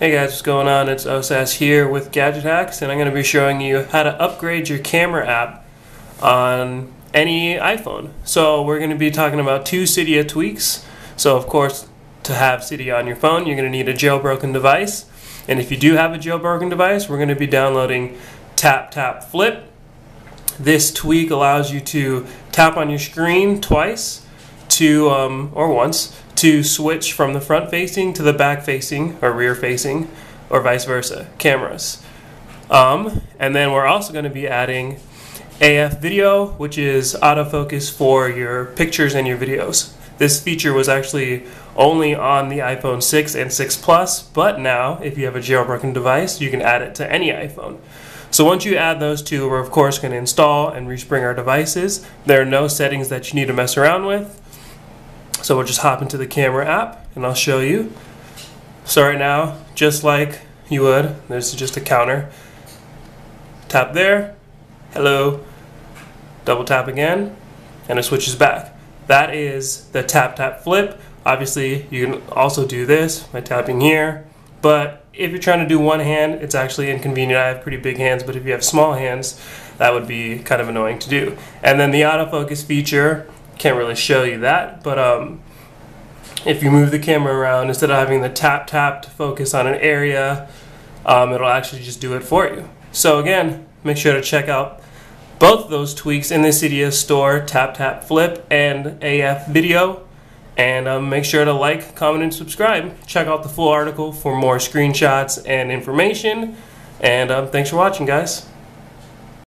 Hey guys, what's going on? It's Osas here with Gadget Hacks, and I'm going to be showing you how to upgrade your camera app on any iPhone. So we're going to be talking about two Cydia tweaks. So of course, to have Cydia on your phone, you're going to need a jailbroken device. And if you do have a jailbroken device, we're going to be downloading Tap Tap Flip. This tweak allows you to tap on your screen twice to or once to switch from the front facing to the back facing or rear facing or vice versa cameras. And then we're also going to be adding AF Video, which is autofocus for your pictures and your videos. This feature was actually only on the iPhone 6 and 6 Plus, but now if you have a jailbroken device, you can add it to any iPhone. So once you add those two, we're of course going to install and respring our devices. There are no settings that you need to mess around with. So we'll just hop into the camera app and I'll show you. So right now, just like you would, there's just a counter. Tap there, hello, double tap again, and it switches back. That is the tap tap flip. Obviously, you can also do this by tapping here, but if you're trying to do one hand, it's actually inconvenient. I have pretty big hands, but if you have small hands, that would be kind of annoying to do. And then the autofocus feature, can't really show you that, but if you move the camera around, instead of having the tap to focus on an area, it'll actually just do it for you. So again, make sure to check out both of those tweaks in the Cydia store, Tap Tap Flip and AF Video, and make sure to like, comment, and subscribe. Check out the full article for more screenshots and information, and thanks for watching, guys.